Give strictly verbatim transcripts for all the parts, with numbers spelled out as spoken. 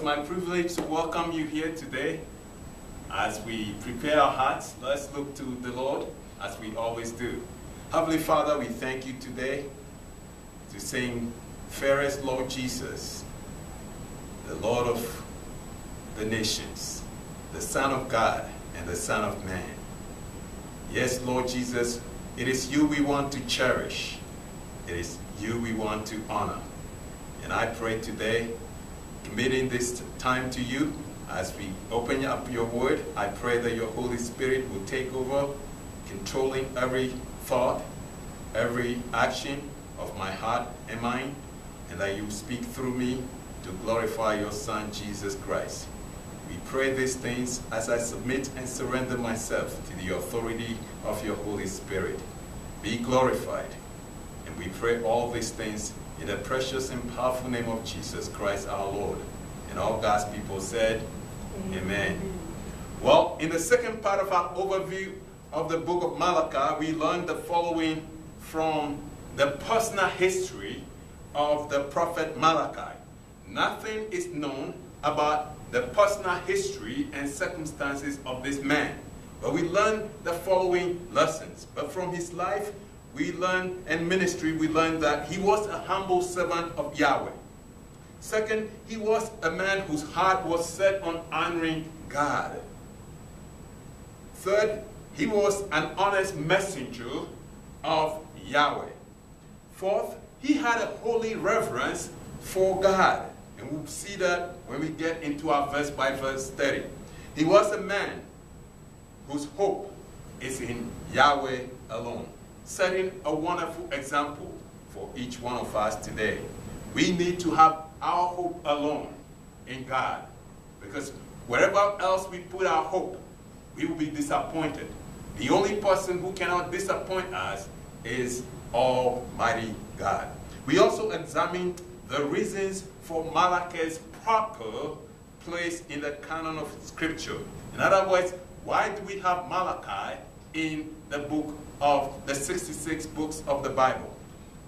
it's my privilege to welcome you here today. As we prepare our hearts, let's look to the Lord as we always do. Heavenly Father, we thank you today to sing, fairest Lord Jesus, the Lord of the nations, the Son of God and the Son of Man. Yes, Lord Jesus, it is you we want to cherish. It is you we want to honor. And I pray today, committing this time to you, as we open up your word, I pray that your Holy Spirit will take over, controlling every thought, every action of my heart and mind, and that you speak through me to glorify your Son, Jesus Christ. We pray these things as I submit and surrender myself to the authority of your Holy Spirit. Be glorified. And we pray all these things in the precious and powerful name of Jesus Christ, our Lord. And all God's people said, Amen. Well, in the second part of our overview of the book of Malachi, we learned the following from the personal history of the prophet Malachi. Nothing is known about the personal history and circumstances of this man, but we learned the following lessons. But from his life, we learned, and ministry, we learned that he was a humble servant of Yahweh. Second, he was a man whose heart was set on honoring God. Third, he was an honest messenger of Yahweh. Fourth, he had a holy reverence for God. And we'll see that when we get into our verse by verse study. He was a man whose hope is in Yahweh alone, setting a wonderful example for each one of us today. We need to have our hope alone in God, because wherever else we put our hope, we will be disappointed. The only person who cannot disappoint us is Almighty God. We also examined the reasons for Malachi's proper place in the canon of Scripture. In other words, why do we have Malachi in the book of the sixty-six books of the Bible?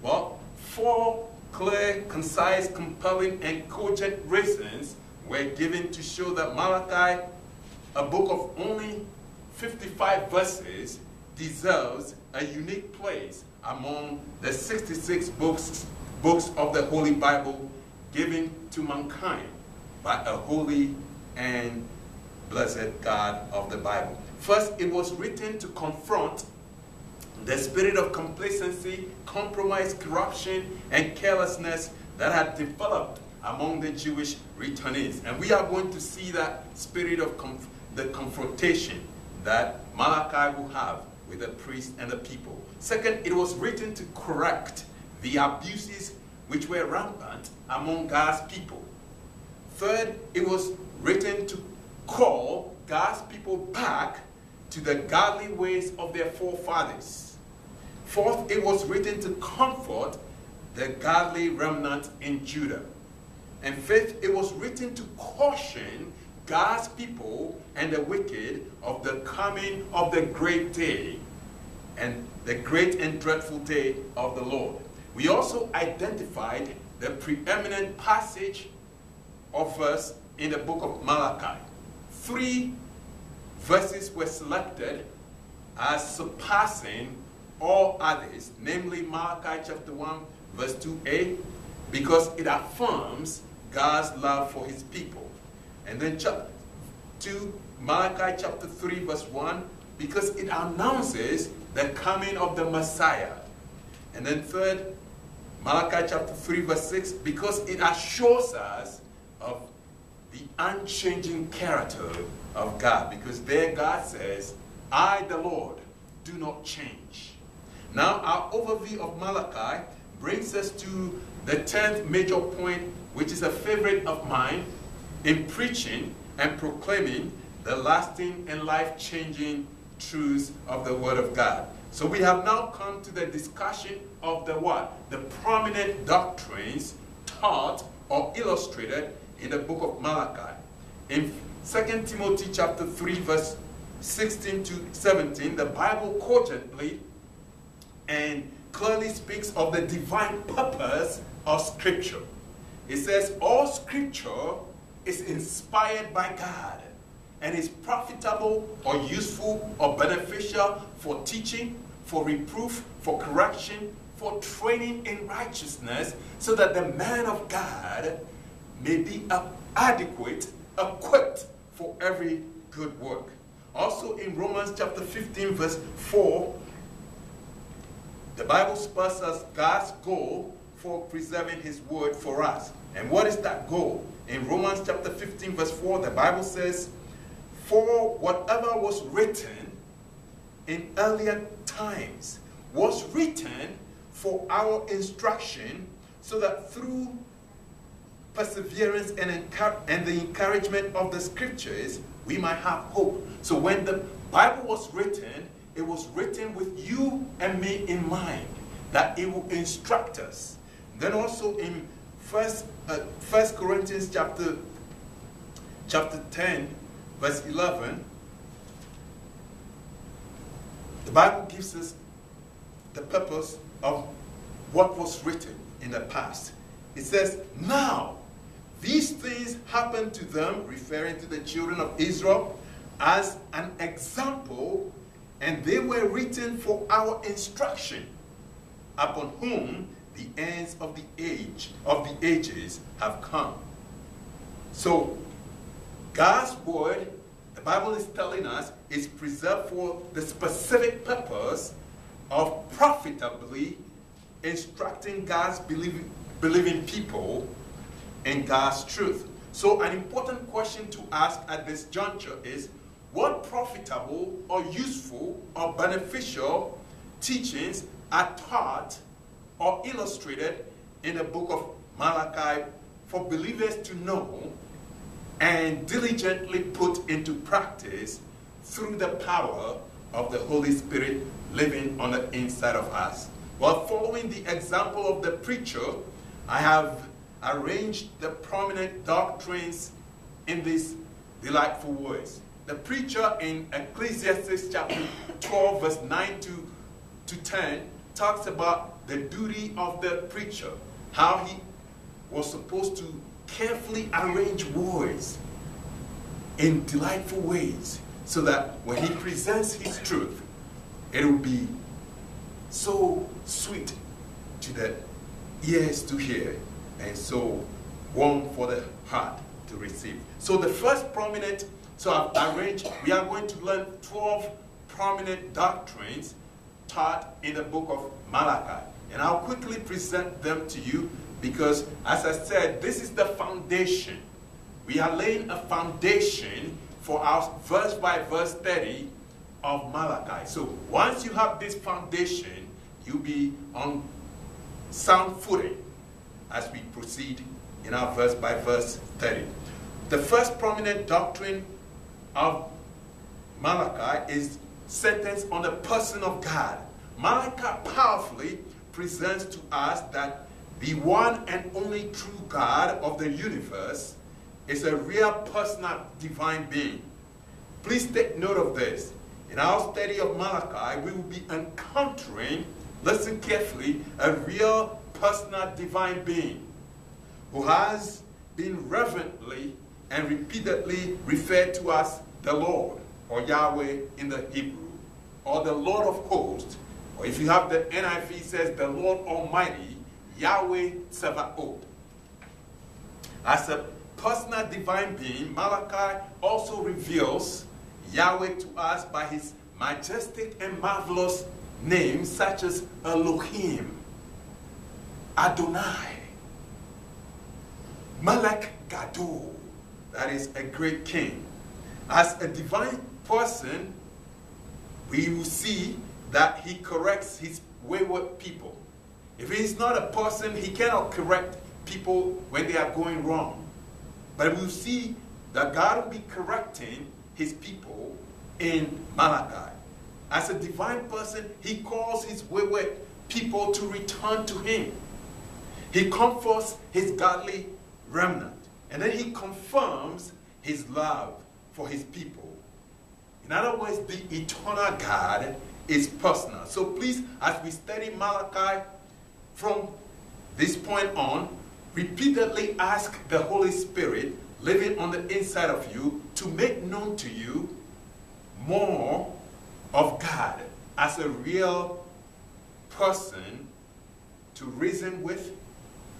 Well, four clear, concise, compelling, and cogent reasons were given to show that Malachi, a book of only fifty-five verses, deserves a unique place among the sixty-six books, books of the Holy Bible given to mankind by a holy and blessed God of the Bible. First, it was written to confront the spirit of complacency, compromise, corruption, and carelessness that had developed among the Jewish returnees. And we are going to see that spirit of conf the confrontation that Malachi will have with the priests and the people. Second, it was written to correct the abuses which were rampant among God's people. Third, it was written to call God's people back to the godly ways of their forefathers. Fourth, it was written to comfort the godly remnant in Judah. And fifth, it was written to caution God's people and the wicked of the coming of the great day and the great and dreadful day of the Lord. We also identified the preeminent passage of verse in the book of Malachi. Three verses were selected as surpassing all others, namely Malachi chapter one, verse two a, because it affirms God's love for his people. And then chapter two, Malachi chapter three, verse one, because it announces the coming of the Messiah. And then third, Malachi chapter three, verse six, because it assures us of the unchanging character of God, because there God says, I, the Lord, do not change. Now, our overview of Malachi brings us to the tenth major point, which is a favorite of mine in preaching and proclaiming the lasting and life-changing truths of the Word of God. So we have now come to the discussion of the what? The prominent doctrines taught or illustrated in the book of Malachi. In Second Timothy chapter three, verse sixteen to seventeen, the Bible cogently and clearly speaks of the divine purpose of Scripture. It says, all Scripture is inspired by God and is profitable or useful or beneficial for teaching, for reproof, for correction, for training in righteousness, so that the man of God may be adequate, equipped for every good work. Also in Romans chapter fifteen verse four, the Bible spells us God's goal for preserving his word for us. And what is that goal? In Romans chapter fifteen verse four, the Bible says, "For whatever was written in earlier times was written for our instruction, so that through perseverance and, and the encouragement of the scriptures, we might have hope." So when the Bible was written, it was written with you and me in mind, that it will instruct us. Then also in First, uh, First Corinthians chapter, chapter ten, verse eleven, the Bible gives us the purpose of what was written in the past. It says, "Now these things happened to them," referring to the children of Israel, "as an example, and they were written for our instruction, upon whom the ends of the age of the ages have come." So God's word, the Bible is telling us, is preserved for the specific purpose of profitably instructing God's believing, believing people in God's truth. So an important question to ask at this juncture is, what profitable or useful or beneficial teachings are taught or illustrated in the book of Malachi for believers to know and diligently put into practice through the power of the Holy Spirit living on the inside of us? Well, following the example of the preacher, I have arranged the prominent doctrines in these delightful words. The preacher in Ecclesiastes chapter twelve, verse nine to, to ten, talks about the duty of the preacher, how he was supposed to carefully arrange words in delightful ways, so that when he presents his truth, it will be so sweet to the ears to hear and so warm for the heart to receive. So the first prominent, so I've arranged, we are going to learn twelve prominent doctrines taught in the book of Malachi. And I'll quickly present them to you because, as I said, this is the foundation. We are laying a foundation for our verse by verse study of Malachi. So once you have this foundation, you'll be on sound footing as we proceed in our verse by verse study. The first prominent doctrine of Malachi is sentence on the person of God. Malachi powerfully presents to us that the one and only true God of the universe is a real personal divine being. Please take note of this. In our study of Malachi, we will be encountering, listen carefully, a real personal divine being who has been reverently and repeatedly referred to as the Lord, or Yahweh in the Hebrew, or the Lord of hosts, or if you have the N I V, it says the Lord Almighty, Yahweh Tseba'ot. As a personal divine being, Malachi also reveals Yahweh to us by his majestic and marvelous names such as Elohim, Adonai, Melek Gadol, that is a great king. As a divine person, we will see that he corrects his wayward people. If he is not a person, he cannot correct people when they are going wrong. But we will see that God will be correcting his people in Malachi. As a divine person, he calls his wayward people to return to him. He comforts his godly remnant. And then he confirms his love for his people. In other words, the eternal God is personal. So please, as we study Malachi from this point on, repeatedly ask the Holy Spirit, living on the inside of you to make known to you more of God as a real person to reason with.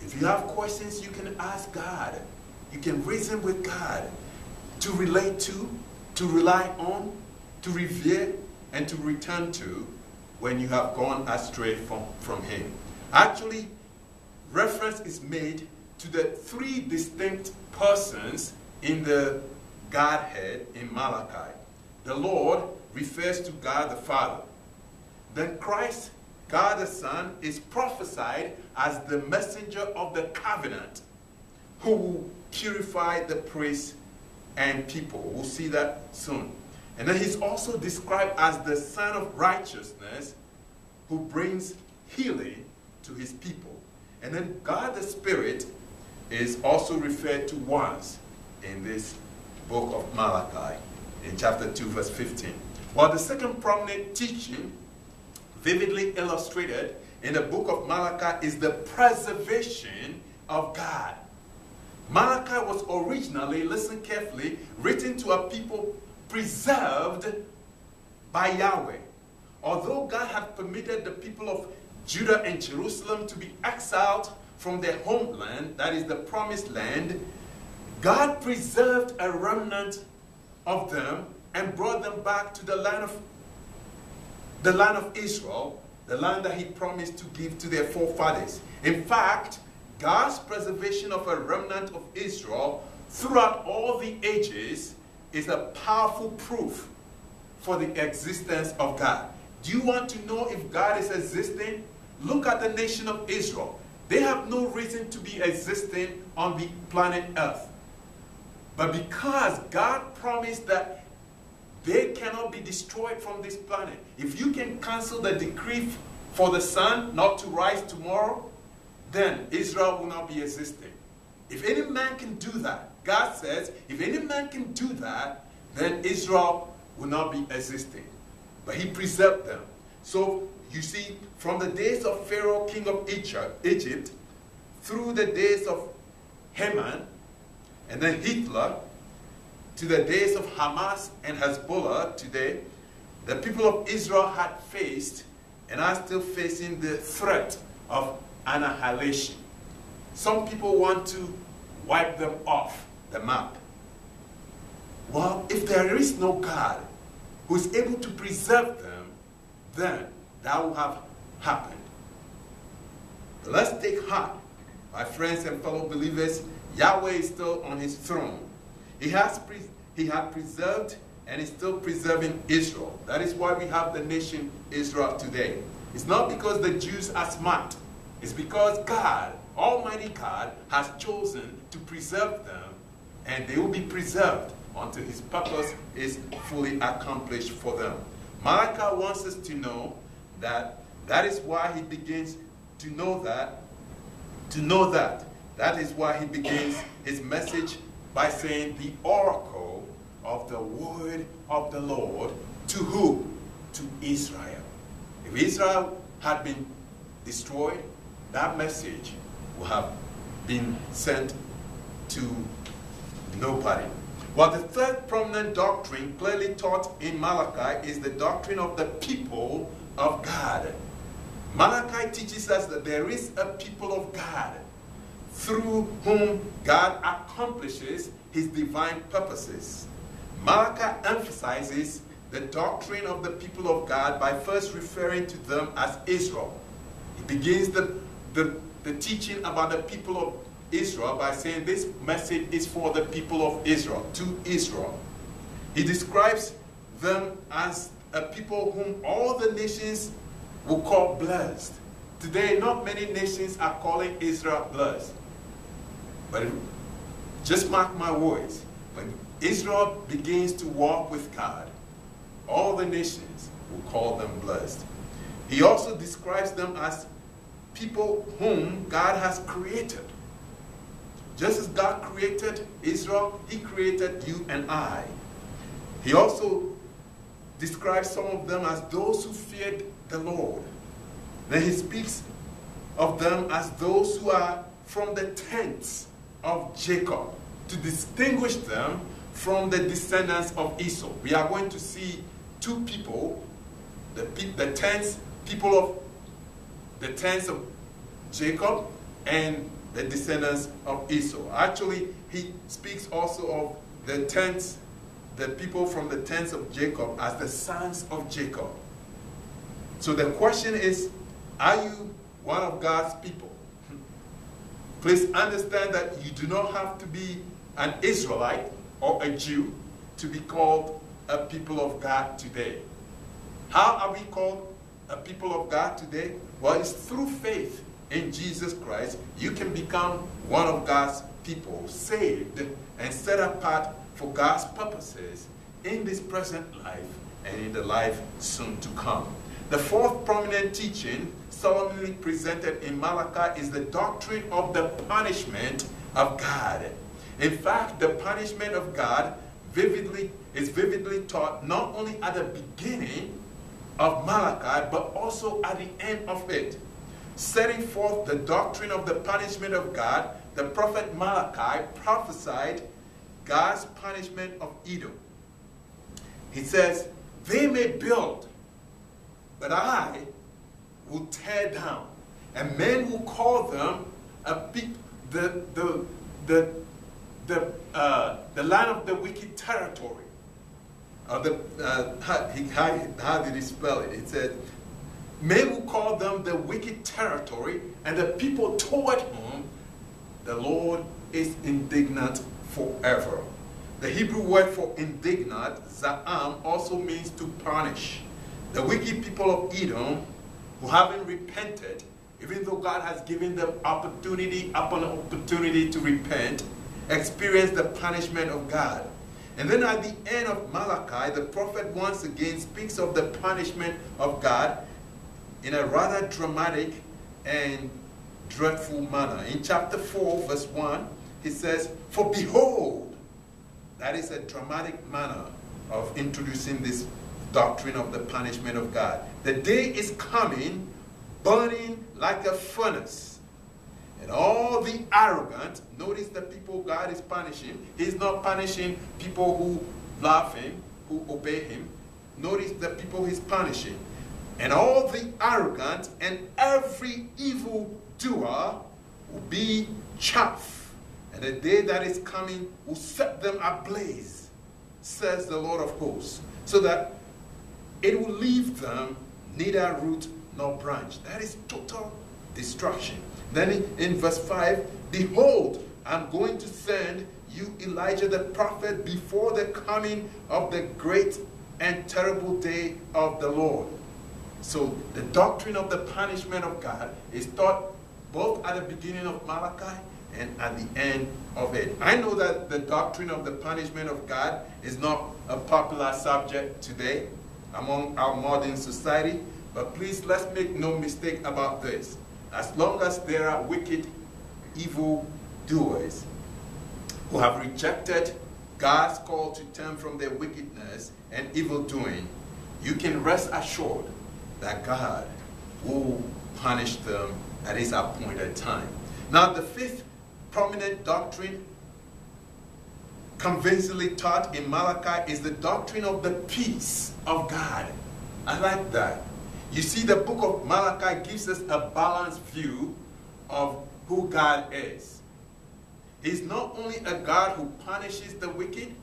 If you have questions, you can ask God. You can reason with God, to relate to, to rely on, to revere, and to return to when you have gone astray from, from Him. Actually, reference is made to the three distinct persons in the Godhead in Malachi. The Lord refers to God the Father. Then Christ, God the Son, is prophesied as the messenger of the covenant who purified the priests and people. We'll see that soon. And then he's also described as the Son of Righteousness who brings healing to his people. And then God the Spirit is also referred to once in this book of Malachi in chapter two verse fifteen. While the second prominent teaching vividly illustrated in the book of Malachi is the preservation of God. Malachi was originally, listen carefully, written to a people preserved by Yahweh. Although God had permitted the people of Judah and Jerusalem to be exiled from their homeland, that is the promised land, God preserved a remnant of them and brought them back to the land of, the land of Israel, the land that he promised to give to their forefathers. In fact, God's preservation of a remnant of Israel throughout all the ages is a powerful proof for the existence of God. Do you want to know if God is existing? Look at the nation of Israel. They have no reason to be existing on the planet Earth. But because God promised that they cannot be destroyed from this planet, if you can cancel the decree for the sun not to rise tomorrow, then Israel will not be existing. If any man can do that, God says, if any man can do that, then Israel will not be existing. But he preserved them. So you see, from the days of Pharaoh, king of Egypt, through the days of Haman, and then Hitler, to the days of Hamas and Hezbollah today, the people of Israel had faced, and are still facing, the threat of annihilation. Some people want to wipe them off the map. Well, if there is no God who is able to preserve them, then that will have happened. But let's take heart, my friends and fellow believers. Yahweh is still on his throne. He has pre he had preserved and is still preserving Israel. That is why we have the nation Israel today. It's not because the Jews are smart. It's because God, Almighty God, has chosen to preserve them, and they will be preserved until his purpose is fully accomplished for them. Malachi wants us to know that that is why he begins to know that, to know that. That is why he begins his message by saying the oracle of the word of the Lord to who? To Israel. If Israel had been destroyed, that message would have been sent to nobody. Well, the third prominent doctrine clearly taught in Malachi is the doctrine of the people of God. Malachi teaches us that there is a people of God through whom God accomplishes his divine purposes. Malachi emphasizes the doctrine of the people of God by first referring to them as Israel. He begins the, the, the teaching about the people of Israel by saying this message is for the people of Israel, to Israel. He describes them as a people whom all the nations will call blessed. Today, not many nations are calling Israel blessed. But just mark my words, when Israel begins to walk with God, all the nations will call them blessed. He also describes them as people whom God has created. Just as God created Israel, he created you and I. He also describes some of them as those who feared the Lord. Then he speaks of them as those who are from the tents of Jacob, to distinguish them from the descendants of Esau. We are going to see two people, the, the tenth people of the tenth of Jacob and the descendants of Esau. Actually, he speaks also of the tenth, the people from the tenth of Jacob as the sons of Jacob. So the question is, are you one of God's people? Please understand that you do not have to be an Israelite or a Jew to be called a people of God today. How are we called a people of God today? Well, it's through faith in Jesus Christ. You can become one of God's people, saved and set apart for God's purposes in this present life and in the life soon to come. The fourth prominent teaching solemnly presented in Malachi is the doctrine of the punishment of God. In fact, the punishment of God vividly, is vividly taught not only at the beginning of Malachi, but also at the end of it. Setting forth the doctrine of the punishment of God, the prophet Malachi prophesied God's punishment of Edom. He says, "They may build, but I will tear down, and men will call them a pe the the the the uh, the land of the wicked territory." Uh, the, uh, how, how, how did he spell it? It said, "Men will call them the wicked territory, and the people toward whom the Lord is indignant forever." The Hebrew word for indignant, za'am, also means to punish. The wicked people of Edom, who haven't repented, even though God has given them opportunity upon opportunity to repent, experience the punishment of God. And then at the end of Malachi, the prophet once again speaks of the punishment of God in a rather dramatic and dreadful manner. In chapter four, verse one, he says, "For behold," that is a dramatic manner of introducing this doctrine of the punishment of God. "The day is coming, burning like a furnace, and all the arrogant," notice the people God is punishing. He's not punishing people who love him, who obey him. Notice the people he's punishing. "And all the arrogant and every evil doer will be chaff, and the day that is coming will set them ablaze, says the Lord of hosts, so that it will leave them neither root nor branch." That is total destruction. Then in verse five, "Behold, I'm going to send you Elijah the prophet before the coming of the great and terrible day of the Lord." So the doctrine of the punishment of God is taught both at the beginning of Malachi and at the end of it. I know that the doctrine of the punishment of God is not a popular subject today among our modern society, but please, let's make no mistake about this. As long as there are wicked, evil doers who have rejected God's call to turn from their wickedness and evil doing, you can rest assured that God will punish them at his appointed time. Now, the fifth prominent doctrine convincingly taught in Malachi is the doctrine of the peace of God. I like that. You see, the book of Malachi gives us a balanced view of who God is. He's not only a God who punishes the wicked,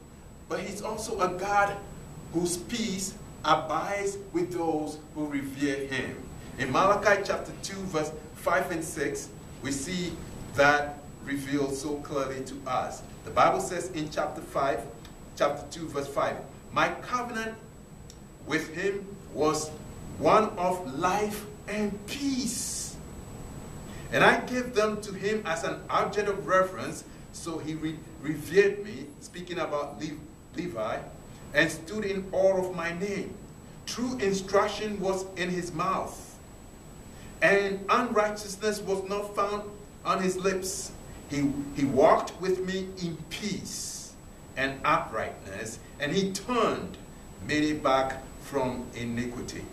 but he's also a God whose peace abides with those who revere him. In Malachi chapter two, verse five and six, we see that revealed so clearly to us. The Bible says in chapter five, chapter two, verse five, "My covenant with him was one of life and peace, and I gave them to him as an object of reference, so he re revered me," speaking about Le Levi, "and stood in awe of my name. True instruction was in his mouth, and unrighteousness was not found on his lips. He, he walked with me in peace and uprightness, and he turned many back from iniquity."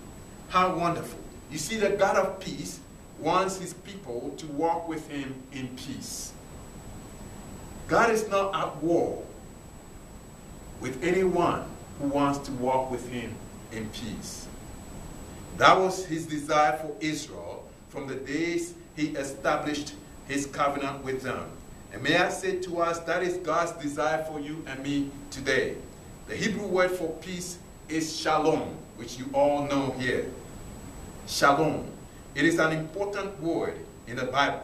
How wonderful. You see, the God of peace wants his people to walk with him in peace. God is not at war with anyone who wants to walk with him in peace. That was his desire for Israel from the days he established his covenant with them. And may I say to us, that is God's desire for you and me today. The Hebrew word for peace is shalom, which you all know here. Shalom. It is an important word in the Bible.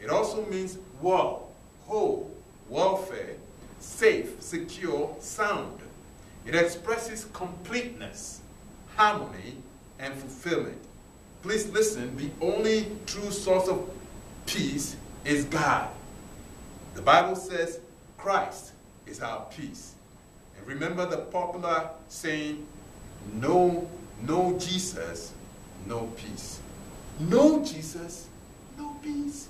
It also means well, whole, welfare, safe, secure, sound. It expresses completeness, harmony, and fulfillment. Please listen, the only true source of peace is God. The Bible says Christ is our peace. And remember the popular saying, no, no Jesus, no peace. No Jesus, no peace.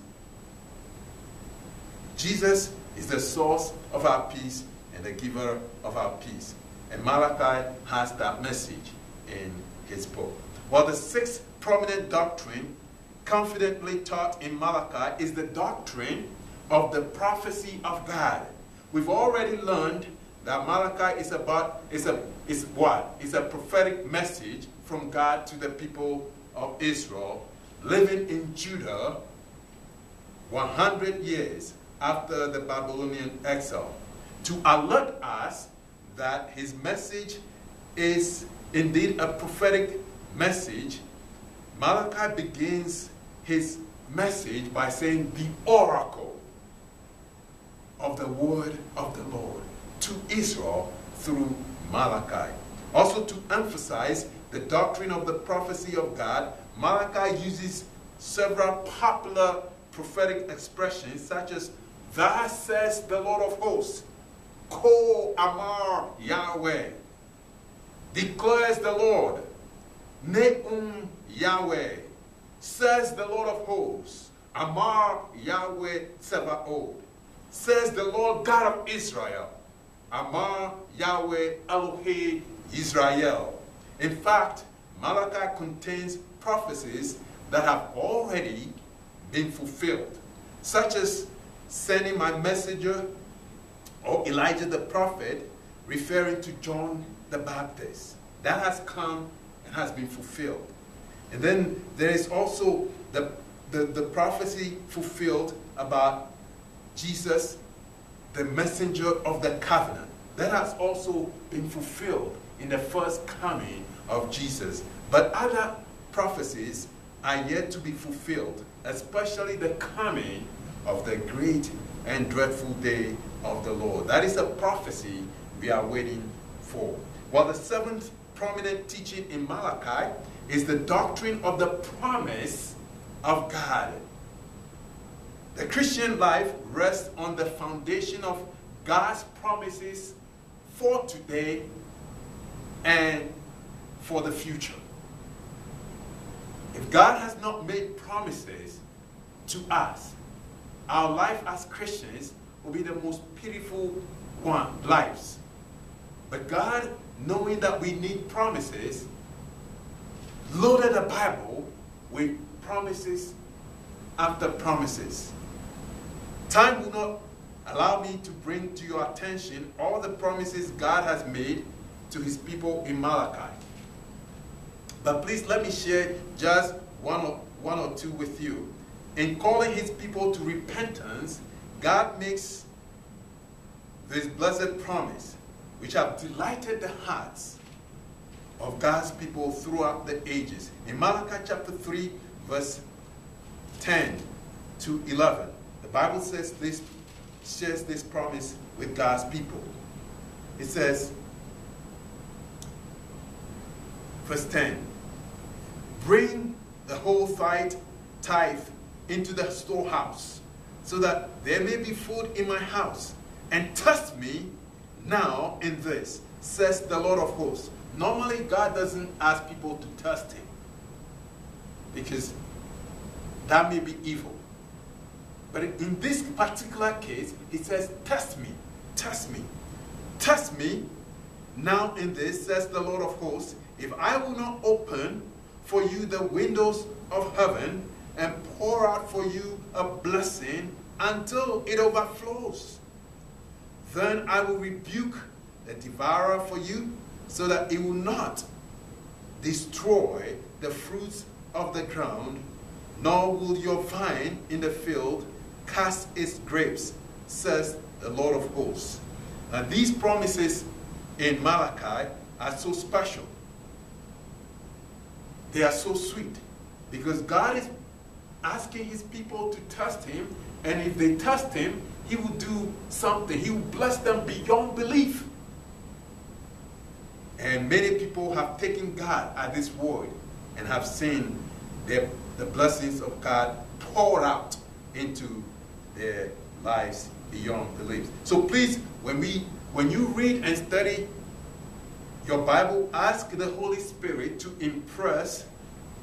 Jesus is the source of our peace and the giver of our peace. And Malachi has that message in his book. Well, the sixth prominent doctrine confidently taught in Malachi is the doctrine of the prophecy of God. We've already learned that Malachi is about, is a, is what? It's a prophetic message from God to the people of Israel living in Judah one hundred years after the Babylonian exile, to alert us that his message is indeed a prophetic message. Malachi begins his message by saying the oracle of the word of the Lord to Israel through Malachi. Also, to emphasize the doctrine of the prophecy of God, Malachi uses several popular prophetic expressions such as "Thus says the Lord of hosts," Ko amar Yahweh, declares the Lord, Neum Yahweh, says the Lord of hosts, Amar Yahweh Tseba'ot, says the Lord God of Israel, Amma Yahweh Elohe Israel. In fact, Malachi contains prophecies that have already been fulfilled, such as sending my messenger, or Elijah the prophet, referring to John the Baptist. That has come and has been fulfilled. And then there is also the, the, the prophecy fulfilled about Jesus, the messenger of the covenant. That has also been fulfilled in the first coming of Jesus. But other prophecies are yet to be fulfilled, especially the coming of the great and dreadful day of the Lord. That is a prophecy we are waiting for. Well, the seventh prominent teaching in Malachi is the doctrine of the promise of God. The Christian life rests on the foundation of God's promises for today and for the future. If God has not made promises to us, our life as Christians will be the most pitiful one, lives. But God, knowing that we need promises, loaded the Bible with promises after promises. Time will not allow me to bring to your attention all the promises God has made to his people in Malachi. But please let me share just one or, one or two with you. In calling his people to repentance, God makes this blessed promise, which have delighted the hearts of God's people throughout the ages. In Malachi chapter three, verse ten to eleven, the Bible says this, shares this promise with God's people. It says, verse ten, bring the whole tithe into the storehouse, so that there may be food in my house, and test me now in this, says the Lord of hosts. Normally, God doesn't ask people to test him, because that may be evil. But in this particular case, he says, test me, test me, test me now in this, says the Lord of hosts, if I will not open for you the windows of heaven and pour out for you a blessing until it overflows. Then I will rebuke the devourer for you, so that it will not destroy the fruits of the ground, nor will your vine in the field cast its grapes, says the Lord of hosts. Now these promises in Malachi are so special. They are so sweet, because God is asking his people to trust him, and if they trust him, he will do something. He will bless them beyond belief. And many people have taken God at this word and have seen the, the blessings of God poured out into their lives beyond belief. So please, when, we, when you read and study your Bible, ask the Holy Spirit to impress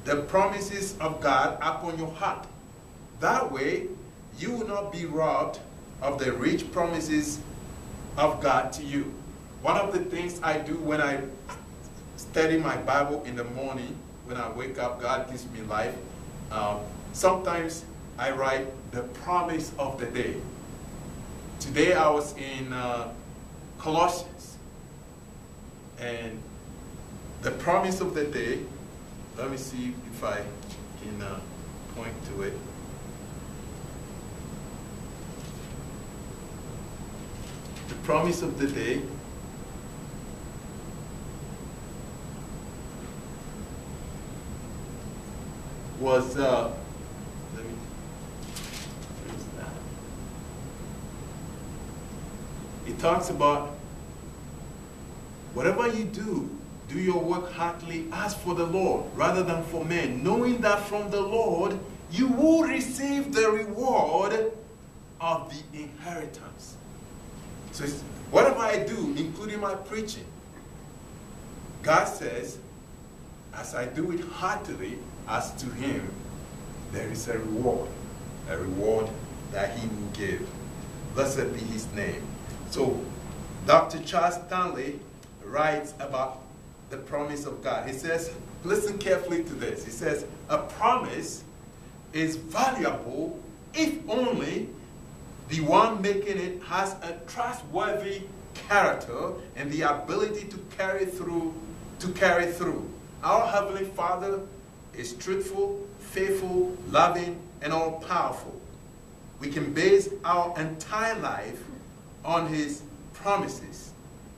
the promises of God upon your heart. That way, you will not be robbed of the rich promises of God to you. One of the things I do when I study my Bible in the morning, when I wake up, God gives me life. Um, sometimes I write the promise of the day. Today I was in uh, Colossians, and the promise of the day, let me see if I can uh, point to it. The promise of the day. Was uh, let me, where's that? It talks about whatever you do, do your work heartily as for the Lord rather than for men, knowing that from the Lord you will receive the reward of the inheritance. So it's, whatever I do, including my preaching, God says, as I do it heartily, as to him, there is a reward, a reward that he will give. Blessed be his name. So, Doctor Charles Stanley writes about the promise of God. He says, listen carefully to this. He says, a promise is valuable if only the one making it has a trustworthy character and the ability to carry through, to carry through. Our Heavenly Father is truthful, faithful, loving, and all-powerful. We can base our entire life on his promises,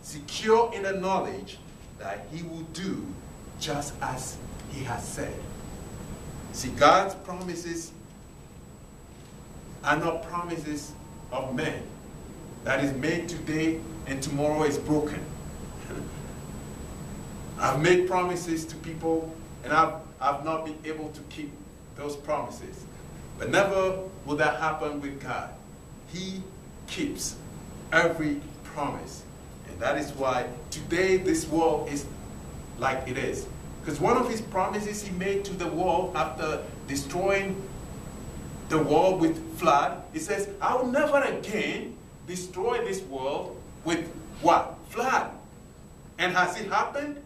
secure in the knowledge that he will do just as he has said. See, God's promises are not promises of men that is made today and tomorrow is broken. I've made promises to people, and I've I've not been able to keep those promises. But never will that happen with God. He keeps every promise. And that is why today this world is like it is. Because one of his promises he made to the world after destroying the world with flood, he says, I will never again destroy this world with what? Flood. And has it happened?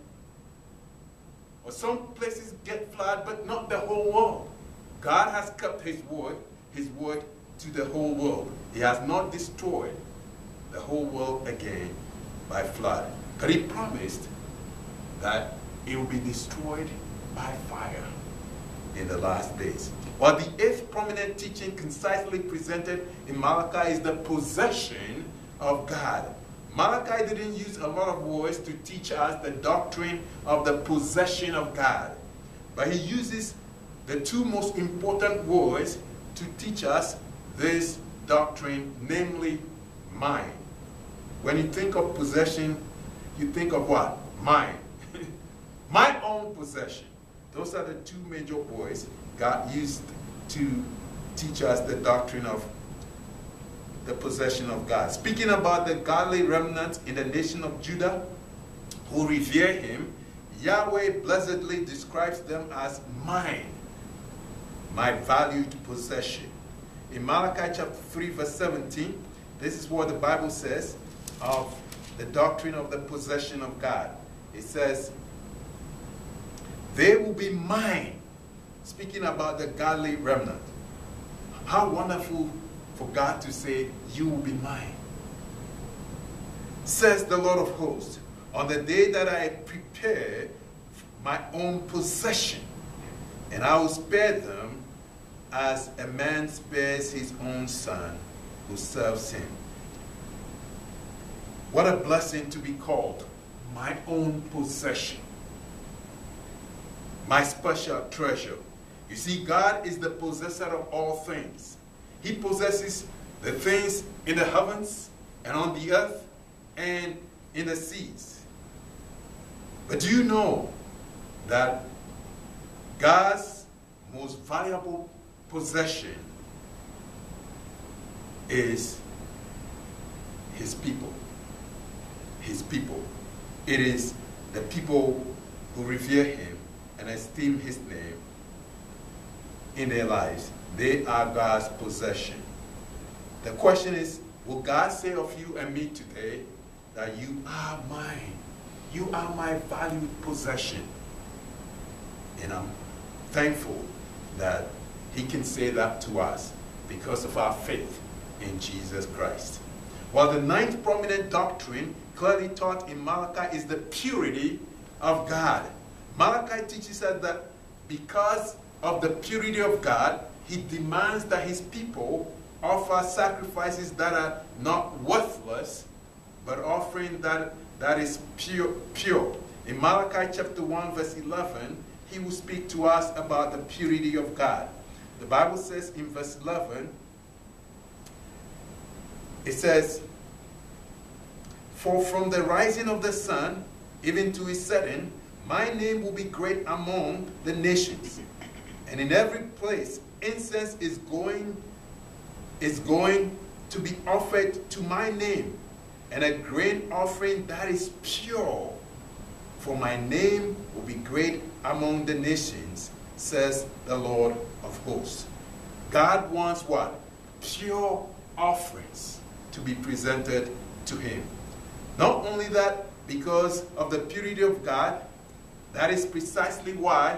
Some places get flooded, but not the whole world. God has kept his word, his word to the whole world. He has not destroyed the whole world again by flood. But he promised that it will be destroyed by fire in the last days. While the eighth prominent teaching concisely presented in Malachi is the possession of God. Malachi didn't use a lot of words to teach us the doctrine of the possession of God. But he uses the two most important words to teach us this doctrine, namely mind. When you think of possession, you think of what? Mind. My own possession. Those are the two major words God used to teach us the doctrine of the possession of God. Speaking about the godly remnant in the nation of Judah who revere him, Yahweh blessedly describes them as mine, my valued possession. In Malachi chapter three verse seventeen, this is what the Bible says of the doctrine of the possession of God. It says, they will be mine. Speaking about the godly remnant. How wonderful for God to say, you will be mine. says the Lord of hosts, on the day that I prepare my own possession, and I will spare them as a man spares his own son who serves him. What a blessing to be called my own possession, my special treasure. You see, God is the possessor of all things. He possesses the things in the heavens and on the earth and in the seas. But do you know that God's most valuable possession is his people? His people. It is the people who revere him and esteem his name in their lives. They are God's possession. The question is, will God say of you and me today that you are mine? You are my valued possession. And I'm thankful that he can say that to us because of our faith in Jesus Christ. Well, the ninth prominent doctrine clearly taught in Malachi is the purity of God. Malachi teaches us that because of the purity of God, he demands that his people offer sacrifices that are not worthless, but offering that, that is pure, pure. In Malachi chapter one, verse eleven, he will speak to us about the purity of God. The Bible says in verse eleven, it says, "For from the rising of the sun, even to its setting, my name will be great among the nations. And in every place, incense is going, is going to be offered to my name, and a grain offering that is pure. For my name will be great among the nations, says the Lord of hosts." God wants what? Pure offerings to be presented to him. Not only that, because of the purity of God, that is precisely why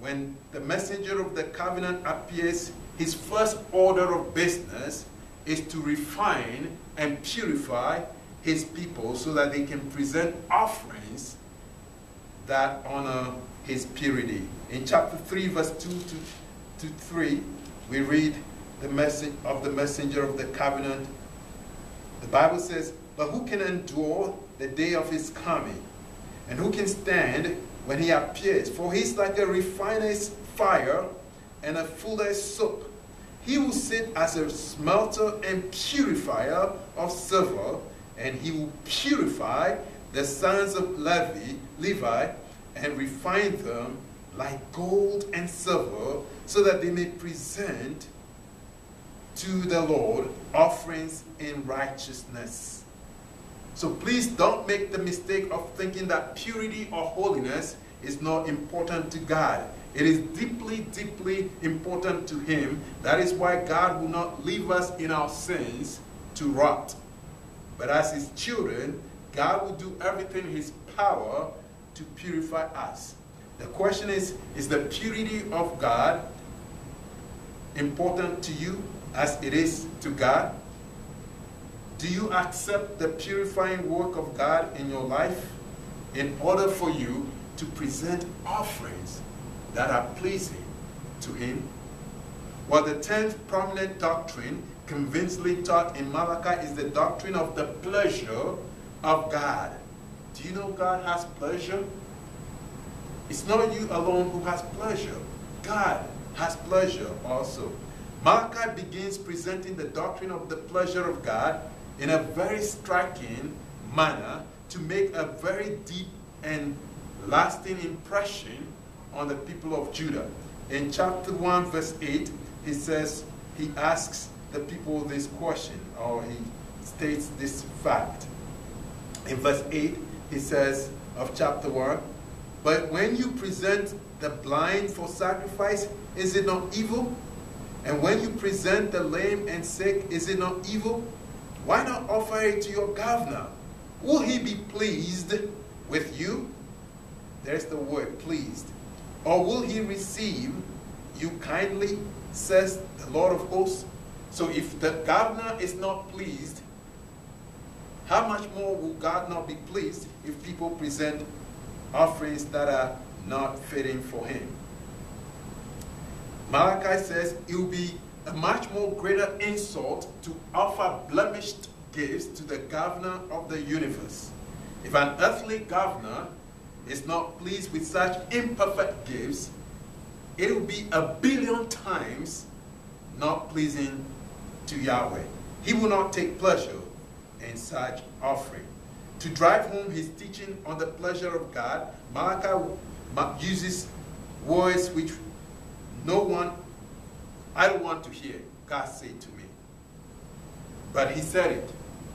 when the messenger of the covenant appears, his first order of business is to refine and purify his people so that they can present offerings that honor his purity. In chapter three, verse two to three, we read the message of the messenger of the covenant. The Bible says, "But who can endure the day of his coming? And who can stand when he appears? For he is like a refiner's fire and a fuller's soap. He will sit as a smelter and purifier of silver, and he will purify the sons of Levi, Levi and refine them like gold and silver, so that they may present to the Lord offerings in righteousness." So please don't make the mistake of thinking that purity or holiness is not important to God. It is deeply, deeply important to him. That is why God will not leave us in our sins to rot. But as his children, God will do everything in his power to purify us. The question is, is the purity of God important to you as it is to God? Do you accept the purifying work of God in your life in order for you to present offerings that are pleasing to him? Well, the tenth prominent doctrine convincingly taught in Malachi is the doctrine of the pleasure of God. Do you know God has pleasure? It's not you alone who has pleasure. God has pleasure also. Malachi begins presenting the doctrine of the pleasure of God in a very striking manner to make a very deep and lasting impression on the people of Judah. In chapter one, verse eight, he says, he asks the people this question, or he states this fact. In verse eight, he says of chapter one, "But when you present the blind for sacrifice, is it not evil? And when you present the lame and sick, is it not evil? Why not offer it to your governor? Will he be pleased with you?" There's the word, pleased. "Or will he receive you kindly, says the Lord of hosts?" So if the governor is not pleased how much more will God not be pleased if people present offerings that are not fitting for him? Malachi says it will be a much more greater insult to offer blemished gifts to the governor of the universe. If an earthly governor is not pleased with such imperfect gifts, it will be a billion times not pleasing to Yahweh. He will not take pleasure in such offering. To drive home his teaching on the pleasure of God, Malachi uses words which no one, I don't want to hear God say to me. But he said it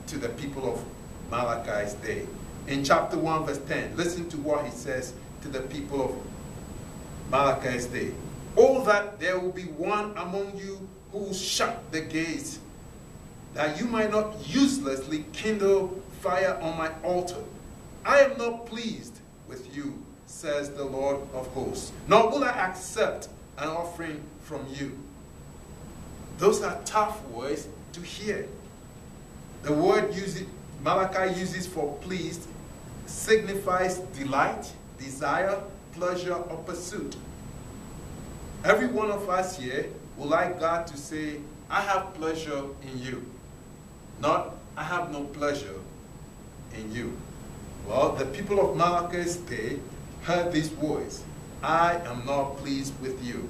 to the people of Malachi's day. In chapter one verse ten, listen to what he says to the people of Malachi's day. Oh, that there will be one among you who will shut the gates, that you might not uselessly kindle fire on my altar. I am not pleased with you, says the Lord of hosts, nor will I accept an offering from you. Those are tough words to hear. The word used, Malachi uses for pleased, signifies delight, desire, pleasure, or pursuit. Every one of us here would like God to say, I have pleasure in you. Not, I have no pleasure in you. Well, the people of Malachi's day heard these words. I am not pleased with you,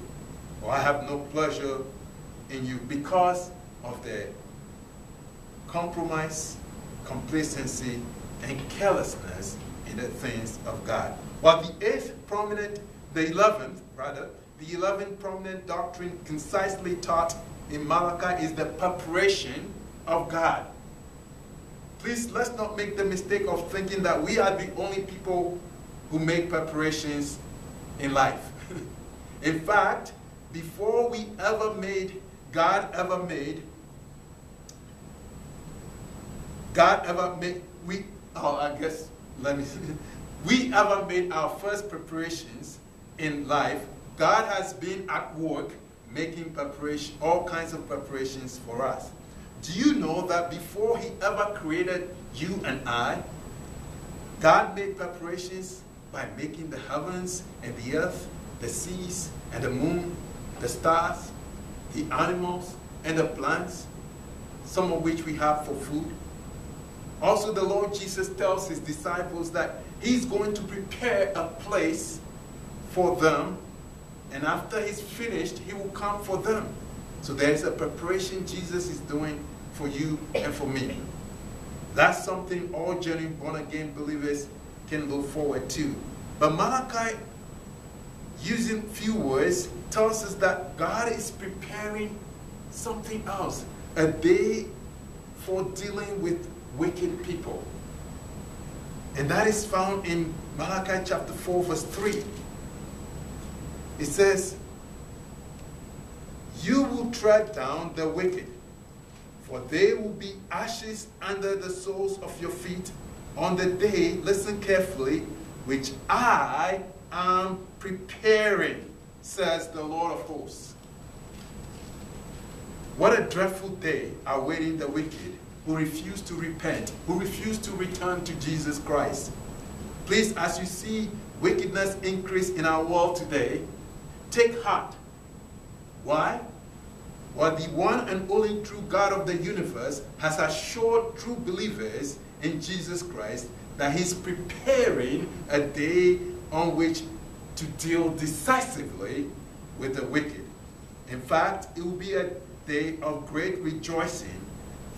or I have no pleasure in you, because of their compromise, complacency, and carelessness in the things of God. While the eighth prominent, the eleventh rather, the eleventh prominent doctrine concisely taught in Malachi is the preparation of God. Please, let's not make the mistake of thinking that we are the only people who make preparations in life. In fact, before we ever made, God ever made, God ever made, we, oh, I guess, let me see. We ever made our first preparations in life, God has been at work making preparation, all kinds of preparations for us. Do you know that before he ever created you and I, God made preparations by making the heavens and the earth, the seas and the moon, the stars, the animals, and the plants, some of which we have for food. Also, the Lord Jesus tells his disciples that he's going to prepare a place for them, and after he's finished, he will come for them. So there's a preparation Jesus is doing for you and for me. That's something all genuine born-again believers can look forward to. But Malachi, using few words, tells us that God is preparing something else, a day for dealing with wicked people. And that is found in Malachi chapter four verse three. It says, you will tread down the wicked, for they will be ashes under the soles of your feet on the day, listen carefully, which I am preparing, says the Lord of hosts. What a dreadful day awaiting the wicked who refuse to repent, who refuse to return to Jesus Christ. Please, as you see wickedness increase in our world today, take heart. Why? Well, the one and only true God of the universe has assured true believers in Jesus Christ that he's preparing a day on which to deal decisively with the wicked. In fact, it will be a day of great rejoicing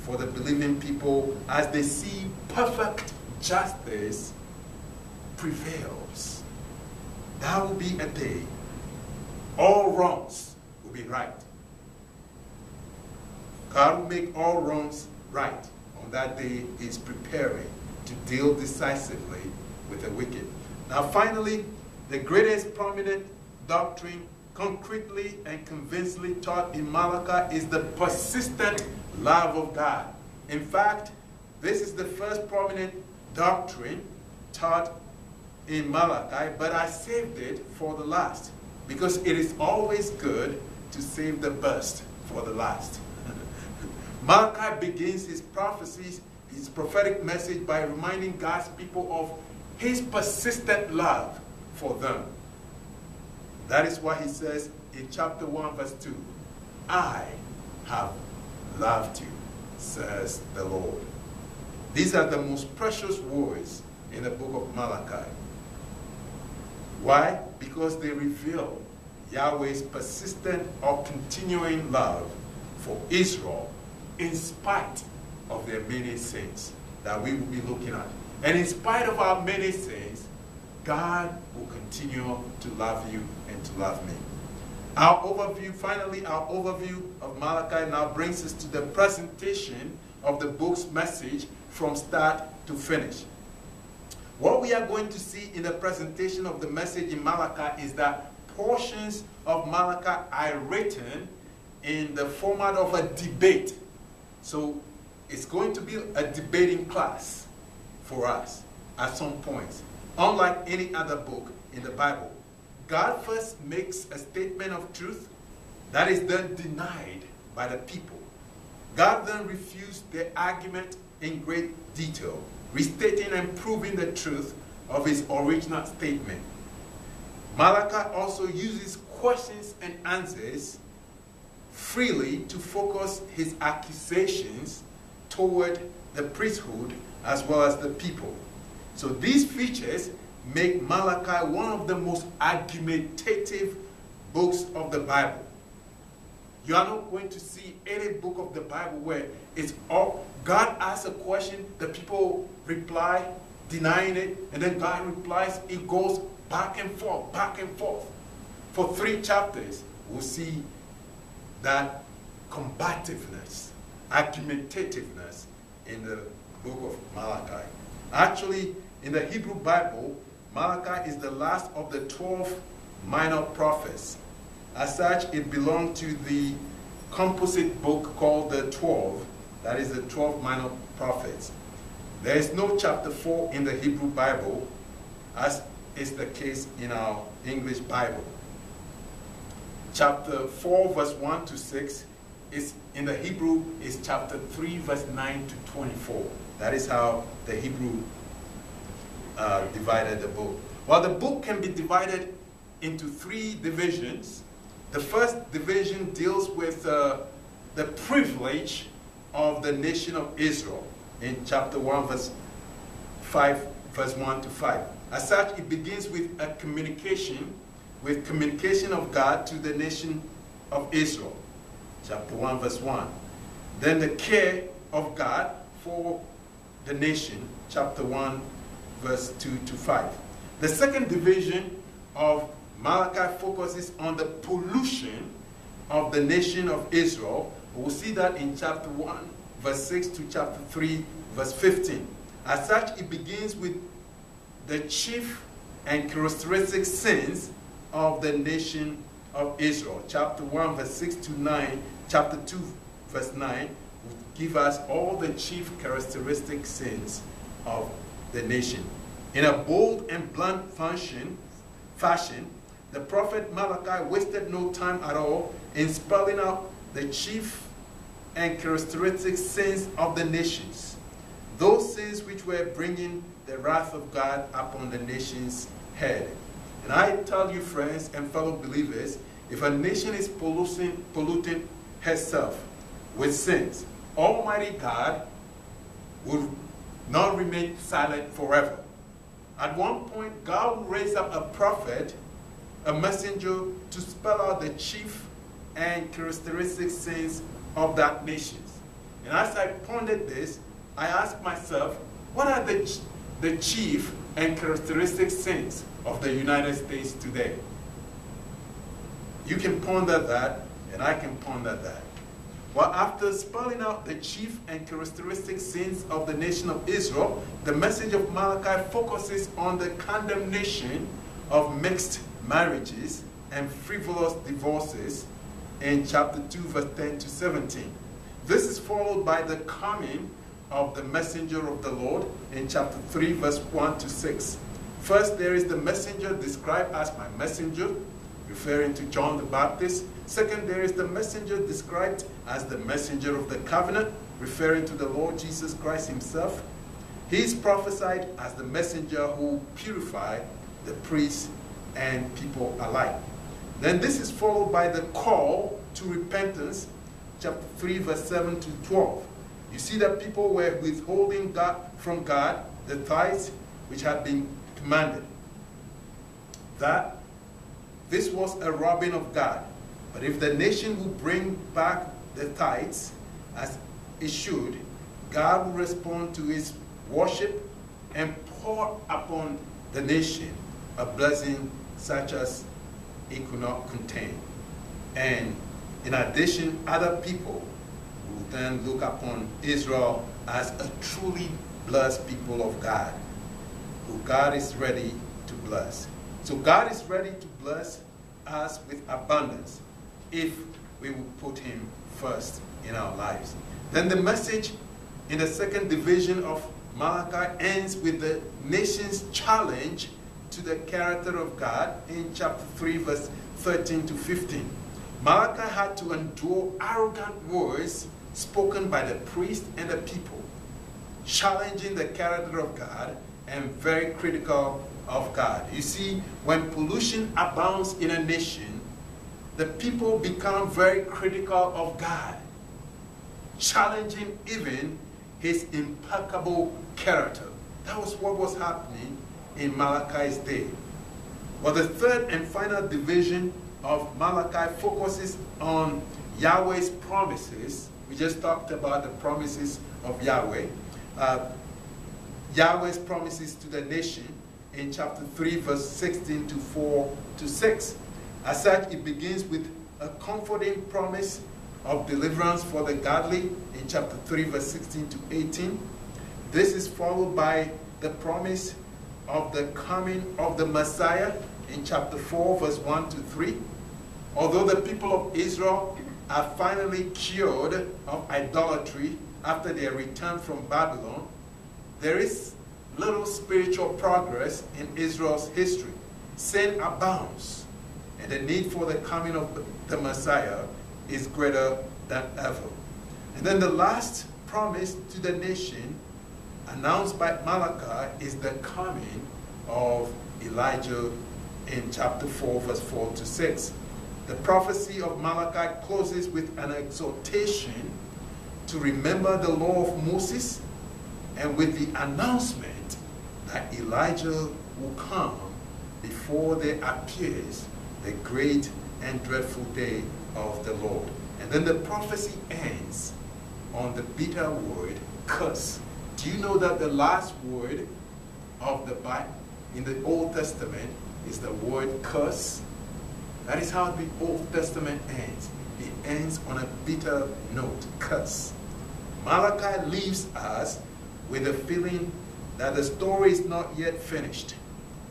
for the believing people as they see perfect justice prevails. That will be a day all wrongs will be right. God will make all wrongs right. On that day, is preparing to deal decisively with the wicked. Now finally, the greatest prominent doctrine concretely and convincingly taught in Malachi is the persistent love of God. In fact, this is the first prominent doctrine taught in Malachi, but I saved it for the last, because it is always good to save the best for the last. Malachi begins his prophecies, his prophetic message by reminding God's people of his persistent love for them. That is why he says in chapter one verse two, I have loved you, says the Lord. These are the most precious words in the book of Malachi. Why? Because they reveal Yahweh's persistent or continuing love for Israel in spite of their many sins that we will be looking at. And in spite of our many sins, God will continue to love you and to love me. Our overview, finally, our overview of Malachi now brings us to the presentation of the book's message from start to finish. What we are going to see in the presentation of the message in Malachi is that portions of Malachi are written in the format of a debate. So it's going to be a debating class for us at some points. Unlike any other book in the Bible, God first makes a statement of truth that is then denied by the people. God then refutes their argument in great detail, restating and proving the truth of his original statement. Malachi also uses questions and answers freely to focus his accusations toward the priesthood as well as the people. So these features make Malachi one of the most argumentative books of the Bible. You are not going to see any book of the Bible where it's all, God asks a question, the people reply, denying it, and then God replies. It goes back and forth, back and forth. For three chapters, we'll see that combativeness, argumentativeness in the book of Malachi. Actually, in the Hebrew Bible, Malachi is the last of the twelve minor prophets. As such, it belonged to the composite book called the twelve, that is the twelve minor prophets. There is no chapter four in the Hebrew Bible, as is the case in our English Bible. Chapter four, verse one to six, is in the Hebrew is chapter three, verse nine to twenty-four. That is how the Hebrew uh, divided the book. Well, the book can be divided into three divisions. The first division deals with uh, the privilege of the nation of Israel in chapter one, verse five, verse one to five. As such, it begins with a communication, with communication of God to the nation of Israel, chapter one, verse one. Then the care of God for the nation, chapter one, verse two to five. The second division of Malachi focuses on the pollution of the nation of Israel. We'll see that in chapter one, verse six to chapter three, verse fifteen. As such, it begins with the chief and characteristic sins of the nation of Israel. Chapter one, verse six to nine, chapter two, verse nine, will give us all the chief characteristic sins of the nation. In a bold and blunt function, fashion, the prophet Malachi wasted no time at all in spelling out the chief and characteristic sins of the nations, those sins which were bringing the wrath of God upon the nation's head. And I tell you, friends and fellow believers, if a nation is polluting, polluting herself with sins, Almighty God will not remain silent forever. At one point, God will raise up a prophet, a messenger, to spell out the chief and characteristic sins of that nation. And as I pondered this, I asked myself, what are the ch the chief and characteristic sins of the United States today? You can ponder that, and I can ponder that. Well, after spelling out the chief and characteristic sins of the nation of Israel, the message of Malachi focuses on the condemnation of mixed marriages and frivolous divorces in chapter two, verse ten to seventeen. This is followed by the coming of the messenger of the Lord in chapter three, verse one to six. First, there is the messenger described as my messenger, referring to John the Baptist. Second, there is the messenger described as the messenger of the covenant, referring to the Lord Jesus Christ himself. He is prophesied as the messenger who purified the priests and people alike. Then this is followed by the call to repentance, chapter three, verse seven to twelve. You see that people were withholding God, from God the tithes which had been commanded. That this was a robbing of God. But if the nation would bring back the tithes as it should, God will respond to his worship and pour upon the nation a blessing such as it could not contain. And in addition, other people will then look upon Israel as a truly blessed people of God, who God is ready to bless. So God is ready to bless us with abundance if we will put him first in our lives. Then the message in the second division of Malachi ends with the nation's challenge to the character of God in chapter three, verse thirteen to fifteen. Malachi had to endure arrogant words spoken by the priest and the people, challenging the character of God and very critical of God. You see, when pollution abounds in a nation, the people become very critical of God, challenging even his impeccable character. That was what was happening in Malachi's day. Well, the third and final division of Malachi focuses on Yahweh's promises. We just talked about the promises of Yahweh. Uh, Yahweh's promises to the nation in chapter three, verse sixteen to four to six. As such, it begins with a comforting promise of deliverance for the godly in chapter three, verse sixteen to eighteen. This is followed by the promise of the coming of the Messiah in chapter four, verse one to three. Although the people of Israel are finally cured of idolatry after their return from Babylon, there is little spiritual progress in Israel's history. Sin abounds, and the need for the coming of the Messiah is greater than ever. And then the last promise to the nation announced by Malachi is the coming of Elijah in chapter four, verse four to six. The prophecy of Malachi closes with an exhortation to remember the law of Moses and with the announcement that Elijah will come before there appears the great and dreadful day of the Lord. And then the prophecy ends on the bitter word curse. Do you know that the last word of the Bible in the Old Testament is the word curse? That is how the Old Testament ends. It ends on a bitter note, curse. Malachi leaves us with a feeling that the story is not yet finished,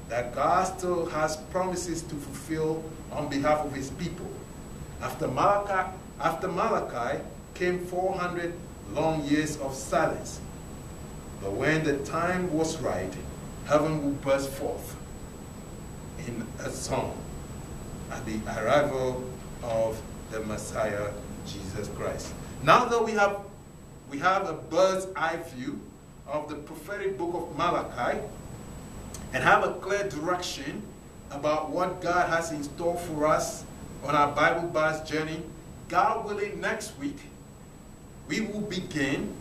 that God still has promises to fulfill on behalf of his people. After Malachi, after Malachi came four hundred long years of silence. But when the time was right, heaven would burst forth in a song at the arrival of the Messiah, Jesus Christ. Now that we have, we have a bird's eye view of the prophetic book of Malachi and have a clear direction about what God has in store for us on our Bible Bus journey, God willing, next week we will begin,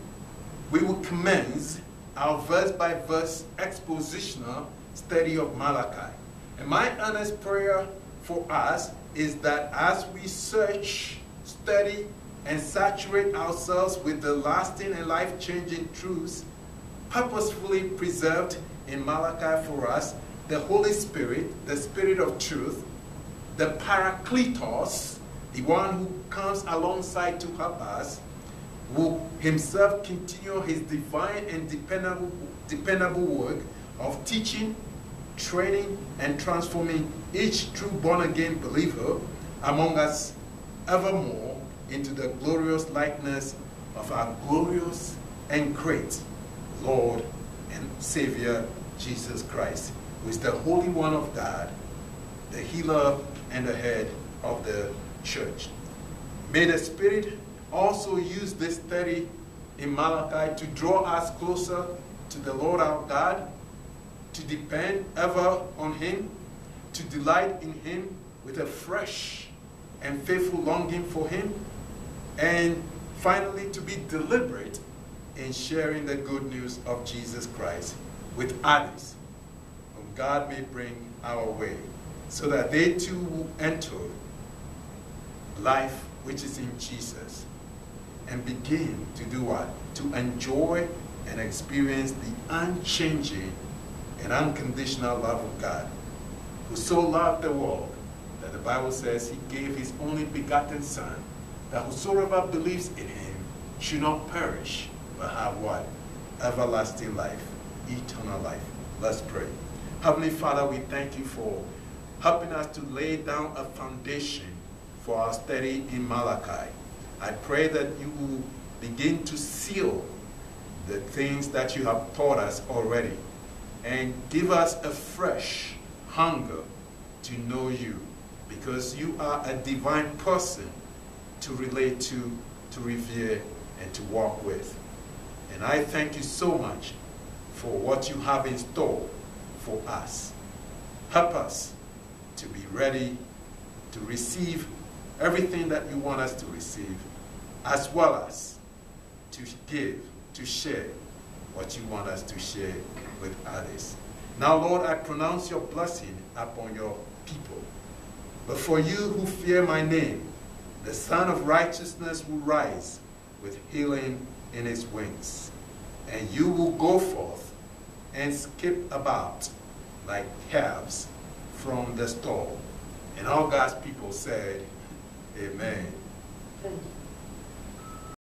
we will commence our verse-by-verse expositional study of Malachi. And my earnest prayer for us is that as we search, study, and saturate ourselves with the lasting and life-changing truths purposefully preserved in Malachi for us, the Holy Spirit, the Spirit of Truth, the Paracletos, the one who comes alongside to help us, will himself continue his divine and dependable, dependable work of teaching, training, and transforming each true born-again believer among us evermore into the glorious likeness of our glorious and great Lord and Savior, Jesus Christ, who is the Holy One of God, the healer and the head of the church. May the Spirit also use this study in Malachi to draw us closer to the Lord our God, to depend ever on Him, to delight in Him with a fresh and faithful longing for Him, and finally to be deliberate in sharing the good news of Jesus Christ with others whom God may bring our way, so that they too will enter life which is in Jesus and begin to do what? To enjoy and experience the unchanging and unconditional love of God, who so loved the world that the Bible says He gave His only begotten Son, that whosoever believes in Him should not perish, but have what? Everlasting life, eternal life. Let's pray. Heavenly Father, we thank You for helping us to lay down a foundation for our study in Malachi. I pray that You will begin to seal the things that You have taught us already, and give us a fresh hunger to know You, because You are a divine person to relate to, to revere, and to walk with. And I thank You so much for what You have in store for us. Help us to be ready to receive everything that You want us to receive, as well as to give, to share what You want us to share with others. Now, Lord, I pronounce Your blessing upon Your people. But for you who fear My name, the Son of Righteousness will rise with healing in His wings, and you will go forth and skip about like calves from the stall. And all God's people said, Amen.